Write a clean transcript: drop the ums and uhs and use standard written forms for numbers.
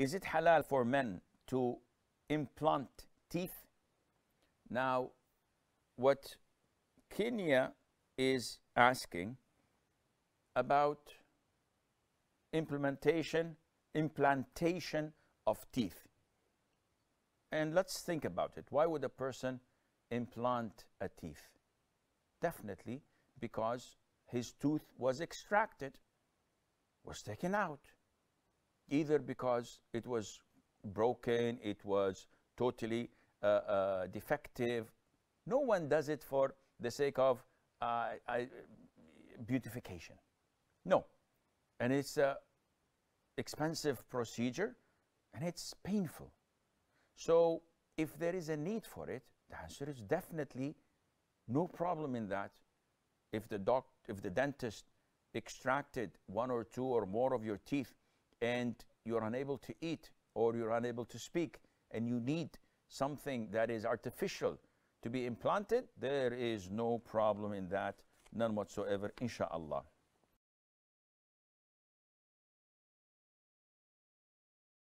Is it halal for men to implant teeth? Now, what Kenya is asking about implantation of teeth. And let's think about it. Why would a person implant a teeth? Definitely because his tooth was extracted, was taken out, either because it was broken, it was totally defective. No one does it for the sake of beautification. No. And it's an expensive procedure, and it's painful. So if there is a need for it, the answer is definitely no problem in that. If the dentist extracted one or two or more of your teeth, and you're unable to eat or you're unable to speak, and you need something that is artificial to be implanted, there is no problem in that, none whatsoever, inshallah.